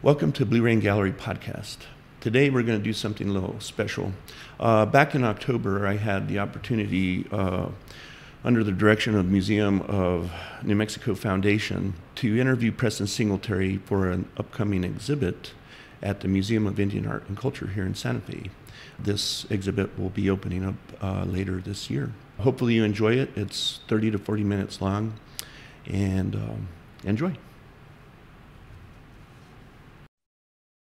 Welcome to Blue Rain Gallery podcast. Today we're going to do something a little special. Back in October, I had the opportunity, under the direction of the Museum of New Mexico Foundation, to interview Preston Singletary for an upcoming exhibit at the Museum of Indian Art and Culture here in Santa Fe. This exhibit will be opening up later this year. Hopefully you enjoy it. It's 30 to 40 minutes long, and enjoy.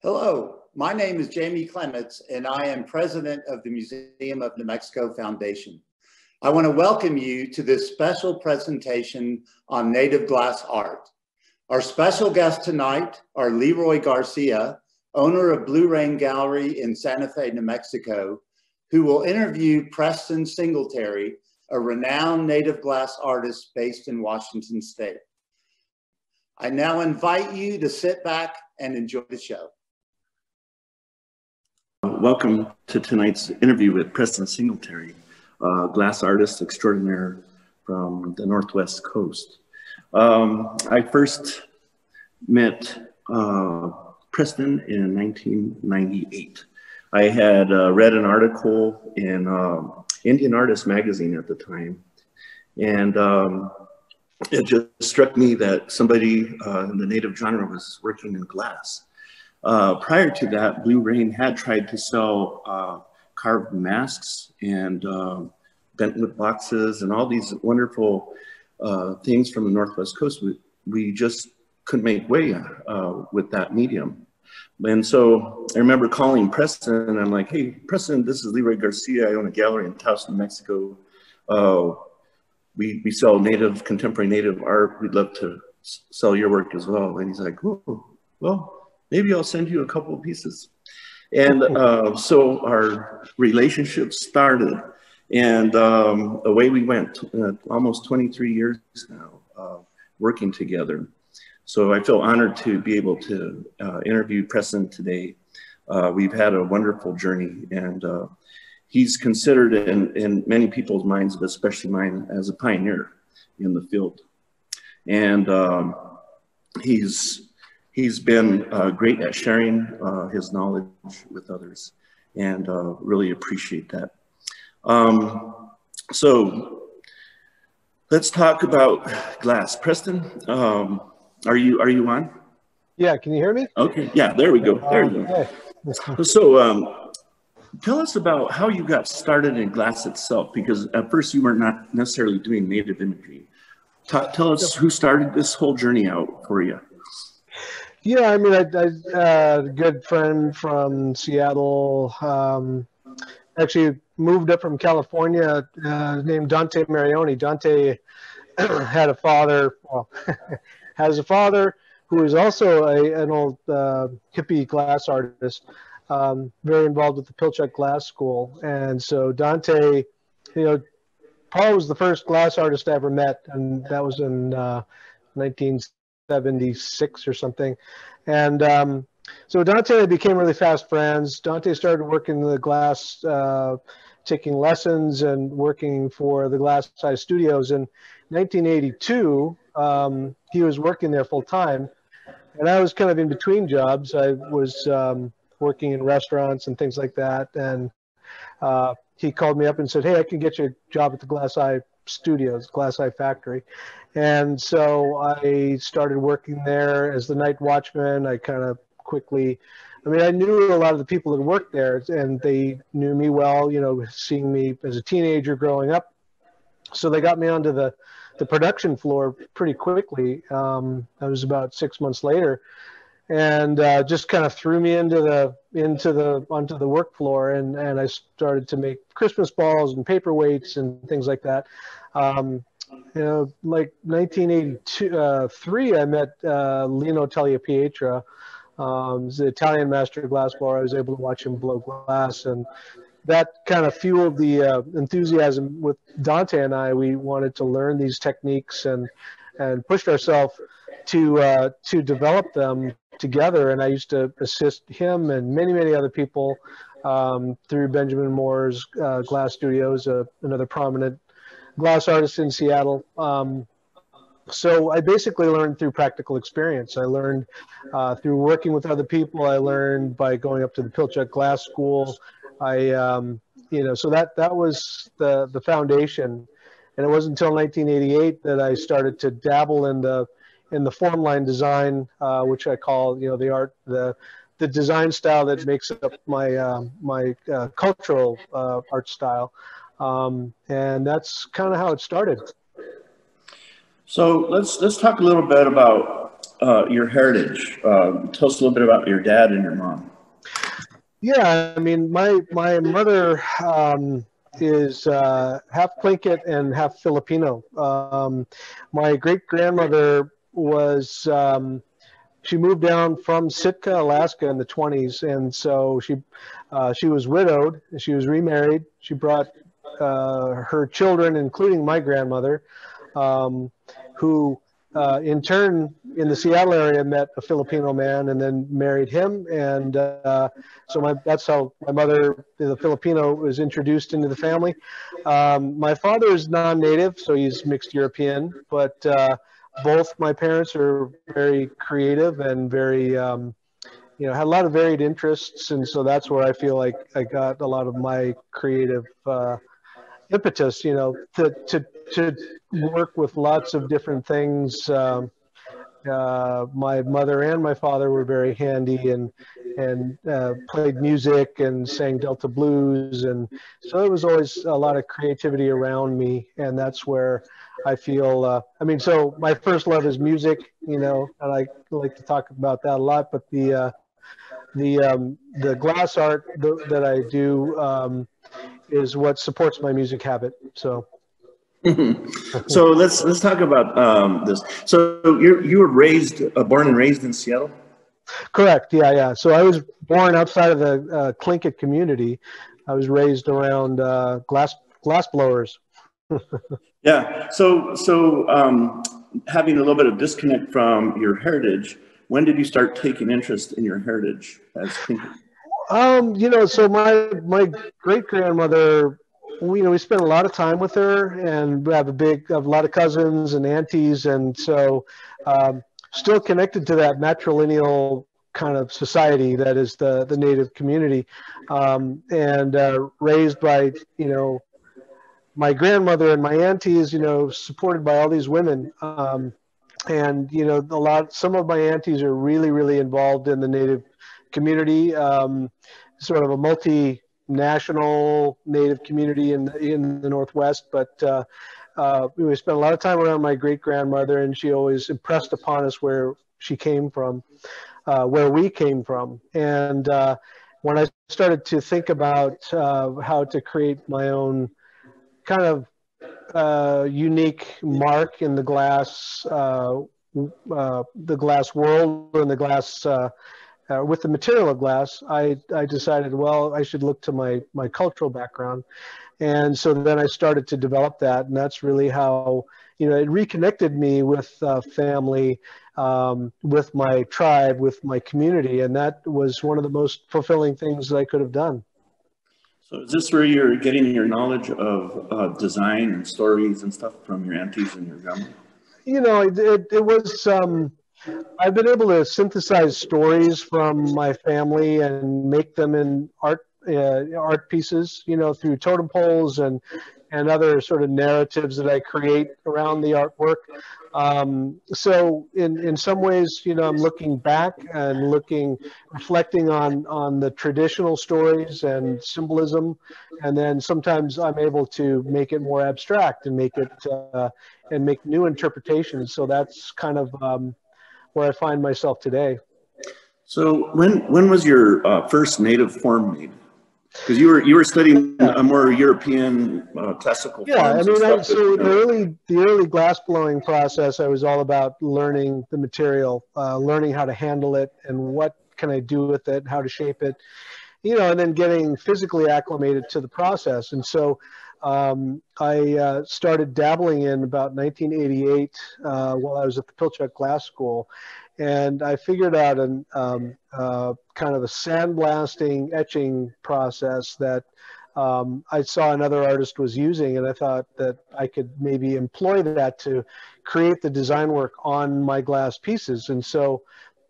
Hello, my name is Jamie Clements, and I am president of the Museum of New Mexico Foundation. I want to welcome you to this special presentation on native glass art. Our special guests tonight are Leroy Garcia, owner of Blue Rain Gallery in Santa Fe, New Mexico, who will interview Preston Singletary, a renowned native glass artist based in Washington State. I now invite you to sit back and enjoy the show. Welcome to tonight's interview with Preston Singletary, glass artist extraordinaire from the Northwest Coast. I first met Preston in 1998. I had read an article in Indian Artist Magazine at the time, and it just struck me that somebody in the native genre was working in glass. Prior to that, Blue Rain had tried to sell carved masks and bentwood boxes and all these wonderful things from the Northwest Coast. We just couldn't make way with that medium. And so I remember calling Preston, and I'm like, hey, Preston, this is Leroy Garcia. I own a gallery in Taos, New Mexico. We sell native, contemporary native art. We'd love to sell your work as well. And he's like, oh, well, maybe I'll send you a couple of pieces. And so our relationship started, and away we went, almost 23 years now, working together. So I feel honored to be able to interview Preston today. We've had a wonderful journey, and he's considered in many people's minds, but especially mine, as a pioneer in the field. And he's been great at sharing his knowledge with others, and really appreciate that. So let's talk about glass. Preston, are you on? Yeah, can you hear me? Okay, yeah, there we go, there you go. Okay. So tell us about how you got started in glass itself, because at first you were not necessarily doing native imagery. Tell us who started this whole journey out for you. Yeah, I mean, a good friend from Seattle actually moved up from California named Dante Marioni. Dante had a father, well, has a father who is also an old hippie glass artist, very involved with the Pilchuck Glass School. And so Dante, you know, Paul was the first glass artist I ever met, and that was in 1976 or something. And so Dante and I became really fast friends. Dante started working in the glass, taking lessons and working for the Glass Eye studios. In 1982, he was working there full time, and I was kind of in between jobs. I was working in restaurants and things like that, and he called me up and said, hey, I can get you a job at the Glass Eye studios, Glass Eye factory. And so I started working there as the night watchman. I kind of quickly, I mean, I knew a lot of the people that worked there, and they knew me well, you know, seeing me as a teenager growing up. So they got me onto the production floor pretty quickly. That was about 6 months later, and just kind of threw me onto the work floor, and I started to make Christmas balls and paperweights and things like that. You know, like 1983, I met Lino Tellia Pietra, he's the Italian master glass blower. I was able to watch him blow glass, and that kind of fueled the enthusiasm with Dante and I. We wanted to learn these techniques and pushed ourselves to develop them together. And I used to assist him and many other people through Benjamin Moore's glass studios, another prominent glass artist in Seattle. So I basically learned through practical experience. I learned through working with other people. I learned by going up to the Pilchuck Glass School. So that was the foundation. And it wasn't until 1988 that I started to dabble in the form line design, which I call, the art, the design style that makes up my my cultural art style. And that's kind of how it started. So let's talk a little bit about your heritage. Tell us a little bit about your dad and your mom. Yeah, I mean, my mother is half Tlingit and half Filipino. My great-grandmother was, she moved down from Sitka, Alaska in the 20s. And so she was widowed, she was remarried. She brought her children, including my grandmother, who in turn in the Seattle area met a Filipino man and then married him. And that's how my mother, the Filipino, was introduced into the family. My father is non-native, so he's mixed European, but both my parents are very creative and very, had a lot of varied interests. And so that's where I feel like I got a lot of my creative impetus, to work with lots of different things. My mother and my father were very handy and played music and sang Delta blues, and so there was always a lot of creativity around me, and that's where I feel. So my first love is music, and I like to talk about that a lot. But the glass art that I do is what supports my music habit. So. So let's talk about this. So you were born and raised in Seattle? Correct. Yeah. So I was born outside of the Tlingit community. I was raised around glass blowers. Yeah. So having a little bit of disconnect from your heritage, when did you start taking interest in your heritage as Tlingit? So my great grandmother, we spent a lot of time with her, and we have a lot of cousins and aunties, and so still connected to that matrilineal kind of society that is the native community, and raised by my grandmother and my aunties, supported by all these women, and some of my aunties are really, really involved in the native community, sort of a multinational native community in the Northwest, but we spent a lot of time around my great-grandmother, and she always impressed upon us where she came from, where we came from. And when I started to think about how to create my own kind of unique mark in the glass world and the glass with the material of glass, I decided, well, I should look to my cultural background. And so then I started to develop that, and that's really how, it reconnected me with family, with my tribe, with my community, and that was one of the most fulfilling things that I could have done. So is this where you're getting your knowledge of design and stories and stuff from your aunties and your grandma? It was... I've been able to synthesize stories from my family and make them in art pieces, through totem poles and other sort of narratives that I create around the artwork. So in some ways, I'm looking back and reflecting on the traditional stories and symbolism, and then sometimes I'm able to make it more abstract and make new interpretations. So that's kind of where I find myself today. So when was your first native form made? Because you were studying a more European classical. Yeah, I mean, so the early glass blowing process, I was all about learning the material, learning how to handle it, and what can I do with it, how to shape it, and then getting physically acclimated to the process. And so I started dabbling in about 1988 while I was at the Pilchuck Glass School, and I figured out kind of a sandblasting etching process that I saw another artist was using, and I thought that I could maybe employ that to create the design work on my glass pieces. And so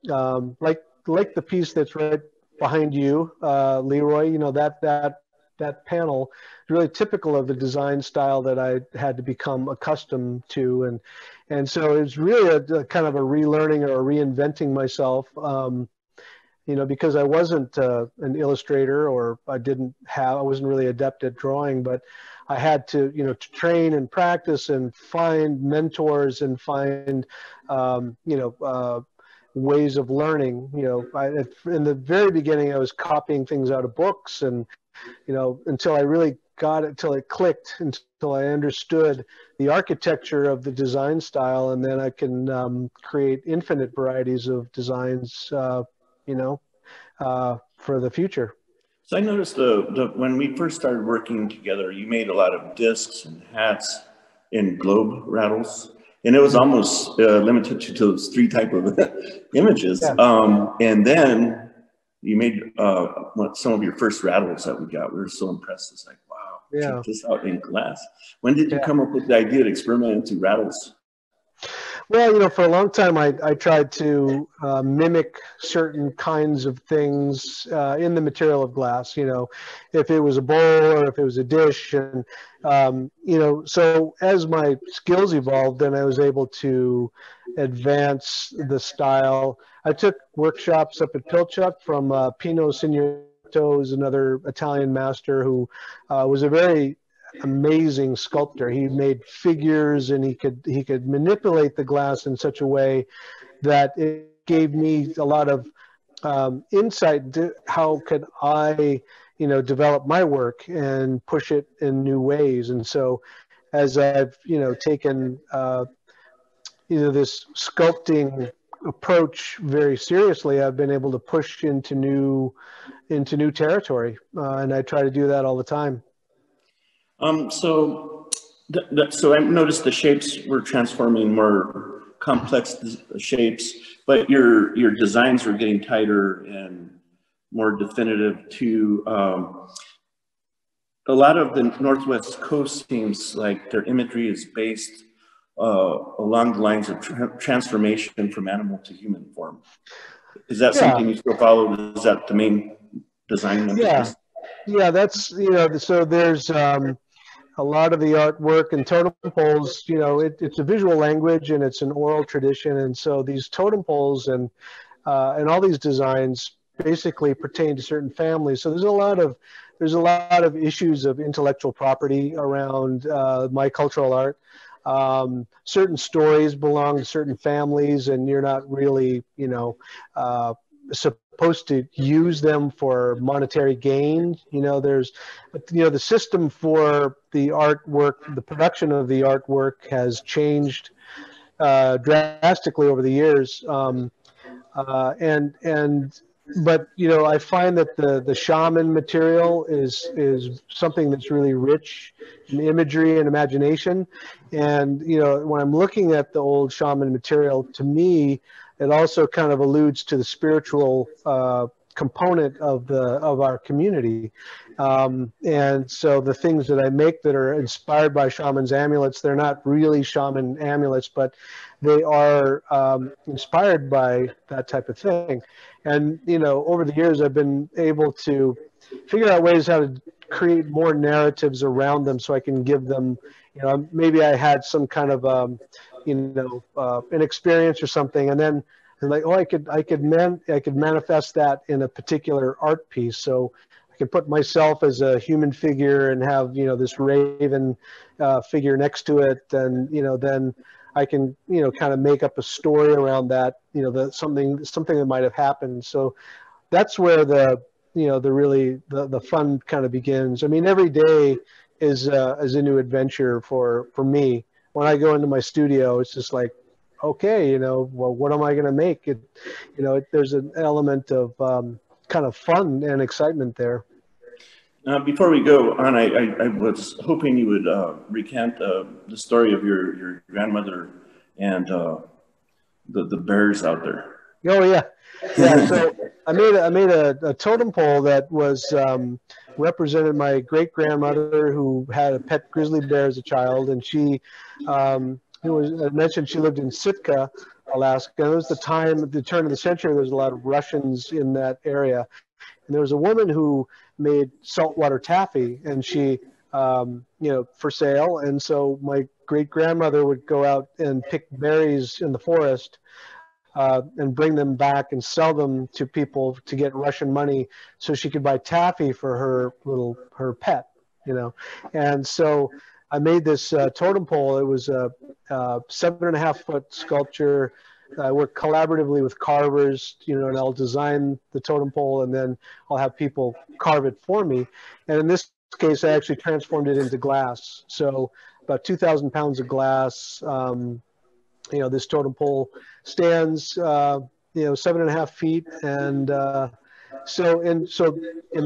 like the piece that's right behind you, Leroy, you know, that panel is really typical of the design style that I had to become accustomed to. And so it's really a kind of a relearning or a reinventing myself, you know, because I wasn't an illustrator, or I wasn't really adept at drawing, but I had to, you know, to train and practice and find mentors and find, you know, ways of learning. You know, in the very beginning, I was copying things out of books, and, you know, until I really got it, till it clicked, until I understood the architecture of the design style, and then I can create infinite varieties of designs, you know, for the future. So I noticed when we first started working together, you made a lot of discs and hats and globe rattles, and it was almost limited to those three type of images. Yeah. And then you made some of your first rattles that we got. We were so impressed. It's like, wow, yeah, check this out in glass. When did you come up with the idea to experiment into rattles? Well, you know, for a long time, I tried to mimic certain kinds of things in the material of glass, you know, if it was a bowl or if it was a dish. And, you know, so as my skills evolved, then I was able to advance the style. I took workshops up at Pilchuck from Pino Signoretto, who's another Italian master who was a very amazing sculptor. He made figures, and he could manipulate the glass in such a way that it gave me a lot of insight into how could I, you know, develop my work and push it in new ways. And so as I've, you know, taken this sculpting approach very seriously, I've been able to push into new territory, and I try to do that all the time. So I noticed the shapes were transforming, more complex shapes, but your designs were getting tighter and more definitive too. A lot of the Northwest Coast seems like their imagery is based along the lines of transformation from animal to human form. Is that something you still follow? Is that the main design? Yeah, that's, you know, so there's a lot of the artwork and totem poles, you know, it's a visual language and it's an oral tradition. And so these totem poles and all these designs basically pertain to certain families. So there's a lot of issues of intellectual property around my cultural art. Certain stories belong to certain families, and you're not really, you know, supposed to use them for monetary gain. You know, there's, you know, the system for the artwork, the production of the artwork has changed drastically over the years. But you know, I find that the shaman material is something that's really rich in imagery and imagination. And you know, when I'm looking at the old shaman material, to me, it also kind of alludes to the spiritual component of our community. And so the things that I make that are inspired by shaman's amulets, they're not really shaman amulets, but they are inspired by that type of thing. And, you know, over the years, I've been able to figure out ways how to create more narratives around them, so I can give them, you know, maybe I had some kind of, you know, an experience or something, and then like, oh, I could manifest that in a particular art piece. So I could put myself as a human figure and have, you know, this raven figure next to it, and you know, then I can, you know, kind of make up a story around that, you know, something that might have happened. So that's where the fun kind of begins. I mean, every day is a new adventure for me. When I go into my studio, it's just like, okay, you know, well, what am I going to make? There's an element of kind of fun and excitement there. Before we go on, I was hoping you would recant the story of your grandmother and the bears out there. Oh yeah, yeah. So I made a totem pole that was represented my great-grandmother, who had a pet grizzly bear as a child, and she I mentioned she lived in Sitka, Alaska. It was the time, at the turn of the century, there was a lot of Russians in that area. And there was a woman who made saltwater taffy, and she, for sale. And so my great-grandmother would go out and pick berries in the forest and bring them back and sell them to people to get Russian money so she could buy taffy for her pet, And so I made this totem pole. It was a 7.5-foot sculpture. I work collaboratively with carvers, and I'll design the totem pole and then I'll have people carve it for me. And in this case, I actually transformed it into glass. So about 2,000 pounds of glass. This totem pole stands, 7.5 feet. And so in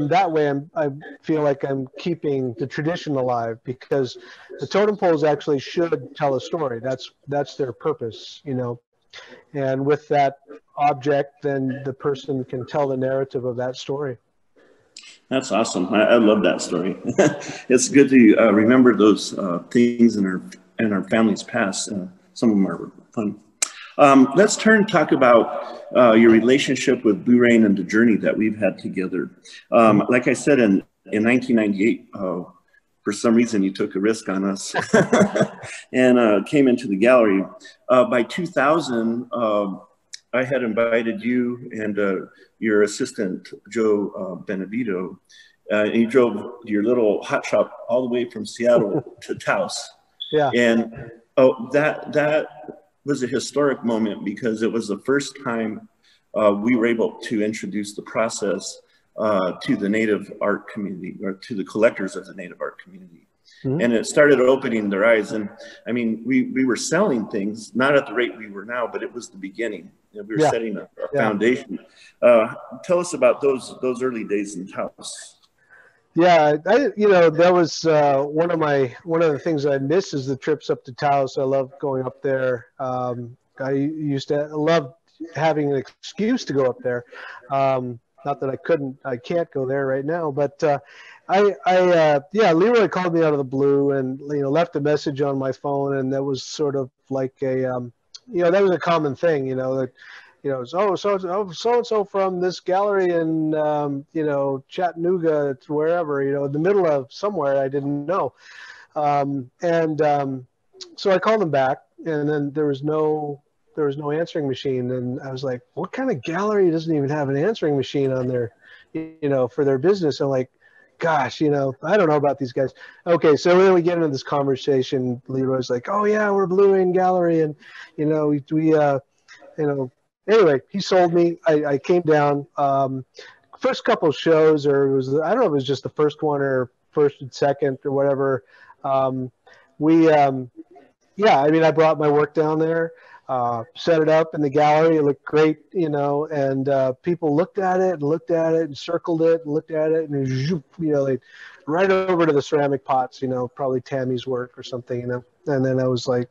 that way, I feel like I'm keeping the tradition alive, because the totem poles actually should tell a story. That's their purpose, And with that object, then the person can tell the narrative of that story. That's awesome. I love that story. It's good to remember those things in our family's past. Some of them are fun. Let's turn and talk about your relationship with Blue Rain and the journey that we've had together. Like I said, in 1998, for some reason you took a risk on us and came into the gallery. By 2000, I had invited you and your assistant, Joe Benavido, and you drove your little hot shop all the way from Seattle to Taos. Yeah. And that was a historic moment, because it was the first time we were able to introduce the process to the native art community, or to the collectors of the native art community. Mm-hmm. And it started opening their eyes. And I mean, we were selling things, not at the rate we were now, but it was the beginning. We were setting a foundation. Tell us about those early days in Taos. Yeah, that was one of the things I miss is the trips up to Taos. I love going up there. I used to love having an excuse to go up there. Not that I can't go there right now. But Leroy called me out of the blue and left a message on my phone, and that was sort of like a that was a common thing, that. So-and-so from this gallery in, Chattanooga, wherever, in the middle of somewhere I didn't know. So I called him back, and then there was no answering machine. And I was like, what kind of gallery doesn't even have an answering machine on their, for their business? I'm like, gosh, I don't know about these guys. Okay, so then we get into this conversation. Leroy's like, oh, yeah, we're Blue Rain Gallery. And, anyway, he sold me. I came down. First couple shows, I don't know if it was just the first one or first and second or whatever. I brought my work down there, set it up in the gallery. It looked great, and people looked at it and circled it and looked at it. And, they right over to the ceramic pots, probably Tammy's work or something, And then I was like...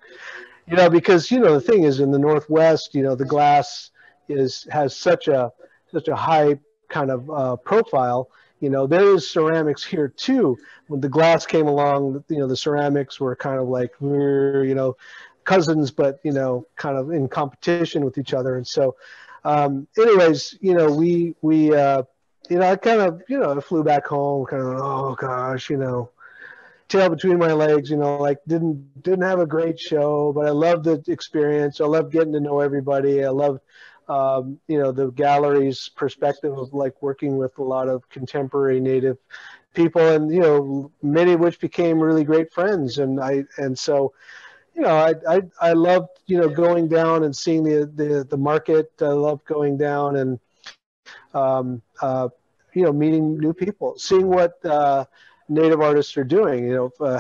because the thing is, in the Northwest, the glass has such a high kind of profile. There is ceramics here too. When the glass came along, the ceramics were kind of like cousins, but kind of in competition with each other. And so, anyways, I kind of I flew back home, kind of oh gosh, tail between my legs, didn't have a great show, but I loved the experience. I loved getting to know everybody. I loved, the gallery's perspective of like working with a lot of contemporary native people, and, many of which became really great friends. And I loved, going down and seeing the market. I loved going down and, meeting new people, seeing what, native artists are doing,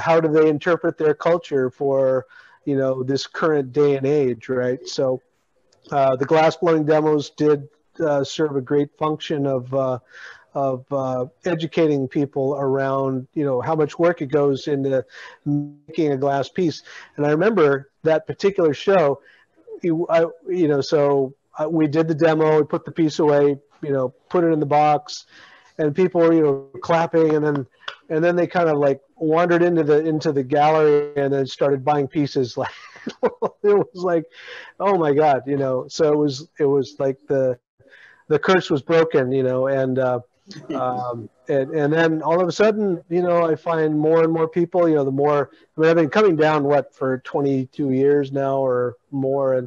how do they interpret their culture for, this current day and age, right? So the glass blowing demos did serve a great function of educating people around, how much work it goes into making a glass piece. And I remember that particular show, we did the demo, we put the piece away, you know, put it in the box, and people were, you know, clapping, and then they kind of like wandered into the gallery and then started buying pieces. Like it was like, oh my God, you know. So it was like the curse was broken, you know, and then all of a sudden, you know, I find more and more people, you know, the more, I mean, I've been coming down, what, for 22 years now or more,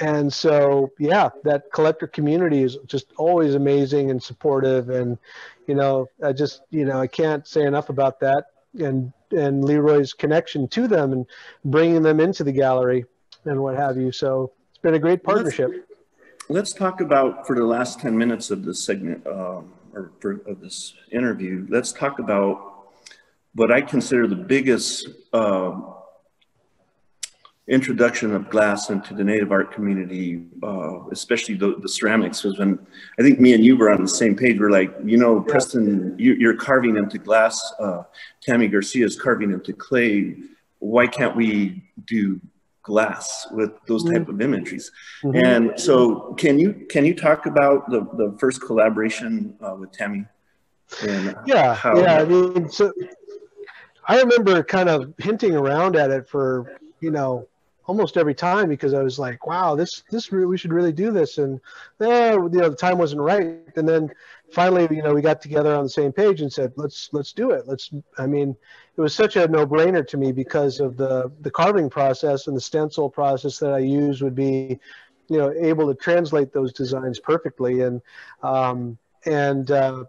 and so, yeah, that collector community is just always amazing and supportive, and, you know, I just, you know, I can't say enough about that, and Leroy's connection to them and bringing them into the gallery and what have you. So it's been a great partnership. Let's talk about, for the last 10 minutes of this segment, of this interview, let's talk about what I consider the biggest introduction of glass into the native art community, especially the ceramics. Because when I think me and you were on the same page, we're like, you know, yeah. Preston, you're carving into glass. Tammy Garcia is carving into clay. Why can't we do glass with those type of imageries? Mm-hmm. And so can you talk about the first collaboration with Tammy? And yeah, I mean, so I remember kind of hinting around at it for, you know, almost every time, because I was like, wow, we should really do this. And you know, the time wasn't right. And then finally, you know, we got together on the same page and said, let's do it. I mean, it was such a no-brainer to me because of the carving process and the stencil process that I use would be, you know, able to translate those designs perfectly. And, so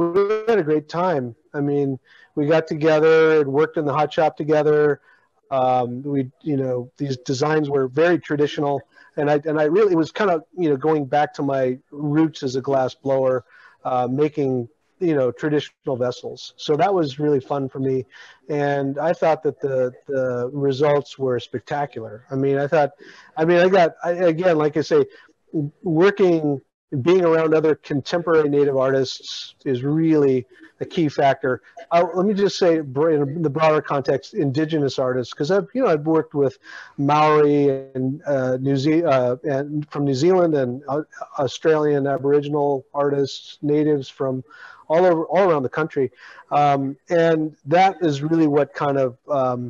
we had a great time. I mean, we got together and worked in the hot shop together. You know, these designs were very traditional, and I really, it was kind of, you know, going back to my roots as a glass blower, making, you know, traditional vessels. So that was really fun for me. And I thought that the results were spectacular. I mean, again, like I say, being around other contemporary native artists is really a key factor. Let me just say, in the broader context, indigenous artists, because I've worked with Maori and from New Zealand, and Australian Aboriginal artists, natives from all around the country, and that is really what kind of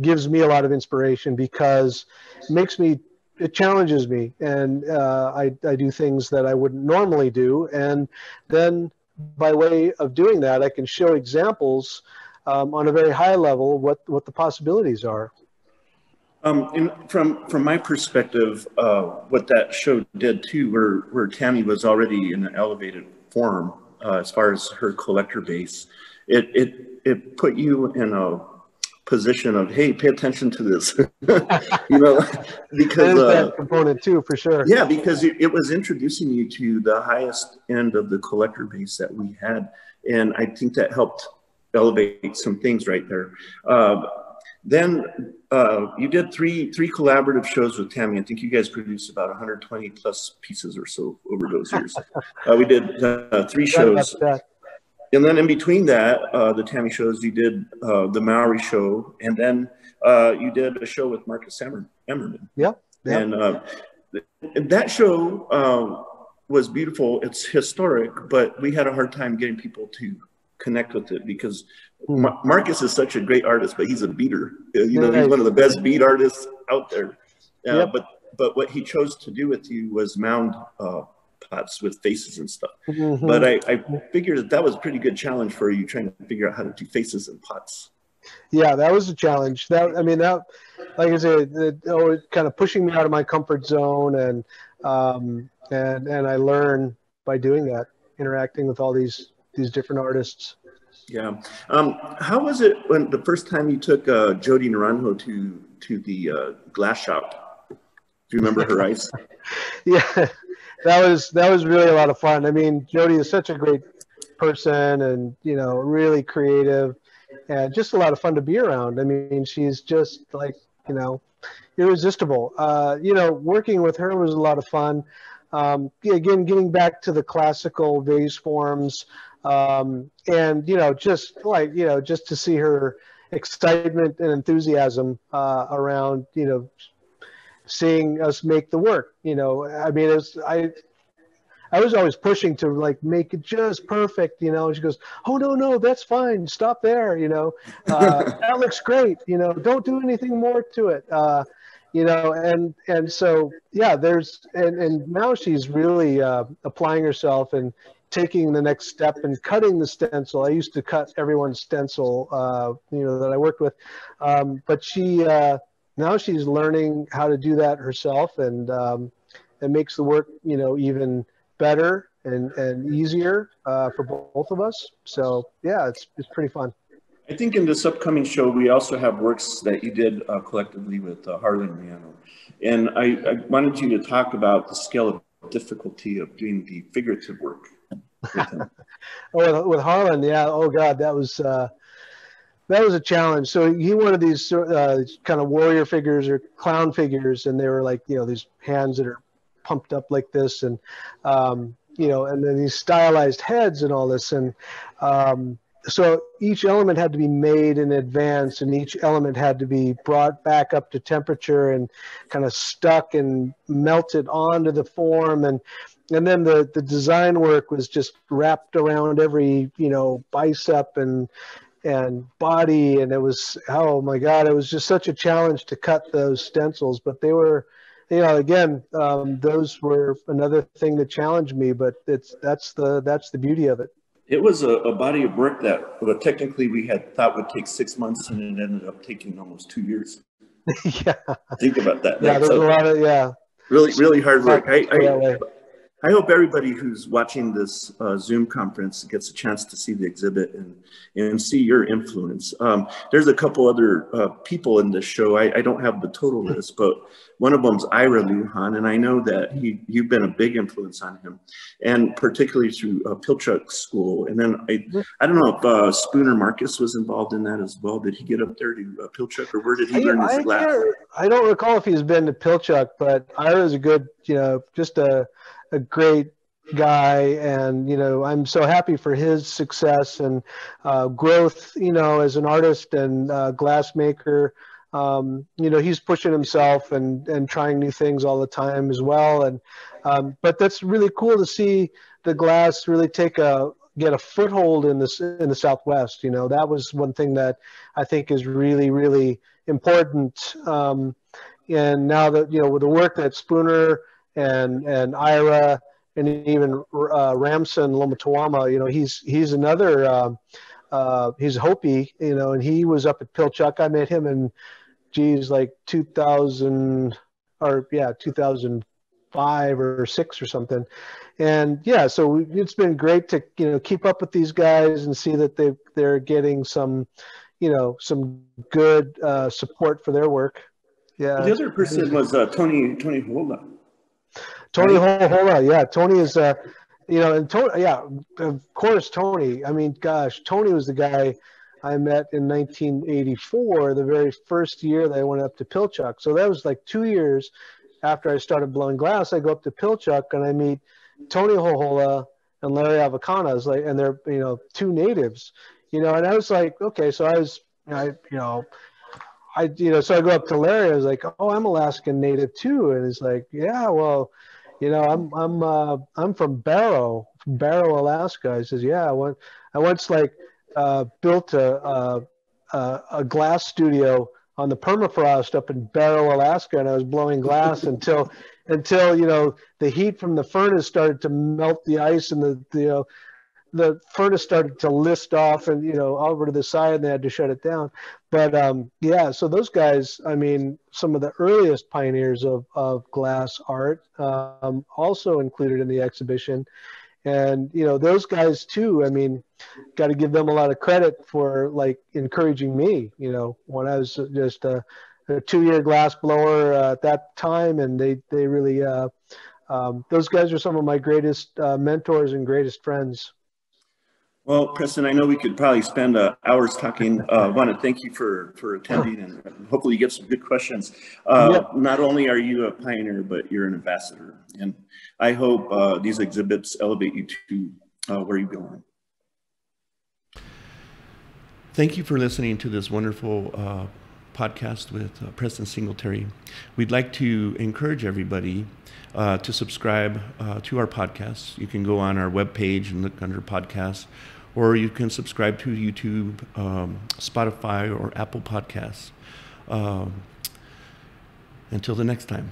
gives me a lot of inspiration, because it makes me. It challenges me, and I do things that I wouldn't normally do, and then by way of doing that, I can show examples on a very high level what the possibilities are. From my perspective, what that show did too, where Tammy was already in an elevated form as far as her collector base, it put you in a position of, hey, pay attention to this, you know, because that component too, for sure. Yeah, because it was introducing you to the highest end of the collector base that we had, and I think that helped elevate some things right there. Then you did three collaborative shows with Tammy. I think you guys produced about 120 plus pieces or so over those years. We did three shows. And then in between that, the Tammy shows, you did the Maori show, and then you did a show with Marcus Emmerman. Yeah. Yep. And that show was beautiful. It's historic, but we had a hard time getting people to connect with it, because Marcus is such a great artist, but he's a beater. You know, he's one of the best beat artists out there. Yep. But what he chose to do with you was mound pots with faces and stuff. Mm-hmm. But I figured that was a pretty good challenge for you, trying to figure out how to do faces and pots. Yeah, that was a challenge. That, I mean, that, like I said, it kind of pushing me out of my comfort zone, and I learn by doing that, interacting with all these different artists. Yeah. How was it when the first time you took Jodi Naranjo to the glass shop? Do you remember her eyes? Yeah. That was really a lot of fun. I mean, Jodi is such a great person, and, you know, really creative, and just a lot of fun to be around. I mean, she's just like, you know, irresistible. You know, working with her was a lot of fun. Again, getting back to the classical vase forms, and, you know, just like, you know, just to see her excitement and enthusiasm around, you know, seeing us make the work. You know, I mean, I was always pushing to like make it just perfect, you know. And she goes, "Oh no, no, that's fine. Stop there, you know. That looks great, you know. Don't do anything more to it, you know." And so yeah, there's and now she's really applying herself and taking the next step and cutting the stencil. I used to cut everyone's stencil, you know, that I worked with, but she now she's learning how to do that herself, and it makes the work, you know, even better and easier for both of us. So yeah, it's pretty fun. I think in this upcoming show, we also have works that you did collectively with Harlan Reano, and I wanted you to talk about the scale of difficulty of doing the figurative work. With Harlan, yeah. Oh God, that was a challenge. So he wanted these kind of warrior figures or clown figures, and they were like, you know, these hands that are pumped up like this, and you know, and then these stylized heads and all this, and so each element had to be made in advance, and each element had to be brought back up to temperature and kind of stuck and melted onto the form. And then the design work was just wrapped around every, you know, bicep and body. And it was, oh my God, it was just such a challenge to cut those stencils. But they were, you know, again, those were another thing that challenged me, but that's the beauty of it. It was a body of work that technically we had thought would take 6 months, and it ended up taking almost 2 years. Yeah. Think about that. Yeah, there's a lot of, yeah. Really, really hard work. I hope everybody who's watching this Zoom conference gets a chance to see the exhibit and see your influence. There's a couple other people in this show. I don't have the total list, but one of them's Ira Lujan, and I know that you've been a big influence on him, and particularly through Pilchuck School. And then I don't know if Spooner Marcus was involved in that as well. Did he get up there to Pilchuck, or where did he learn his laugh? I don't recall if he's been to Pilchuck, but Ira's a good, you know, just a great guy, and you know, I'm so happy for his success and growth, you know, as an artist and glass maker. You know, he's pushing himself and trying new things all the time as well, and but that's really cool to see the glass really get a foothold in the Southwest. You know, that was one thing that I think is really, really important, and now that, you know, with the work that Spooner and Ira and even Ramson Lomatuwama, you know, he's another, he's Hopi, you know, and he was up at Pilchuck. I met him in, geez, like 2005 or 6 or something. And yeah, so it's been great to, you know, keep up with these guys and see that they're getting some, you know, some good support for their work. Yeah. The other person was Tony Hohola. Tony Hohola, yeah. Tony is, you know, and Tony, yeah, of course, Tony. I mean, gosh, Tony was the guy I met in 1984, the very first year that I went up to Pilchuck. So that was like 2 years after I started blowing glass. I go up to Pilchuck and I meet Tony Hohola and Larry Avakana, like, and they're, you know, two natives, you know, and I was like, okay, so I go up to Larry. I was like, "Oh, I'm Alaskan Native too," and he's like, "Yeah, well, you know, I'm from Barrow, Alaska." He says, "Yeah, I once like built a glass studio on the permafrost up in Barrow, Alaska, and I was blowing glass until you know, the heat from the furnace started to melt the ice, and the furnace started to list off, and, you know, over to the side, and they had to shut it down." But yeah, so those guys, I mean, some of the earliest pioneers of glass art, also included in the exhibition. And, you know, those guys too, I mean, got to give them a lot of credit for like encouraging me, you know, when I was just a 2-year glass blower at that time. And they really, those guys are some of my greatest mentors and greatest friends. Well, Preston, I know we could probably spend hours talking. I want to thank you for attending, and hopefully you get some good questions. Yep. Not only are you a pioneer, but you're an ambassador. And I hope these exhibits elevate you to where you're going. Thank you for listening to this wonderful podcast with Preston Singletary. We'd like to encourage everybody to subscribe to our podcast. You can go on our webpage and look under podcasts, or you can subscribe to YouTube, Spotify, or Apple Podcasts. Until the next time.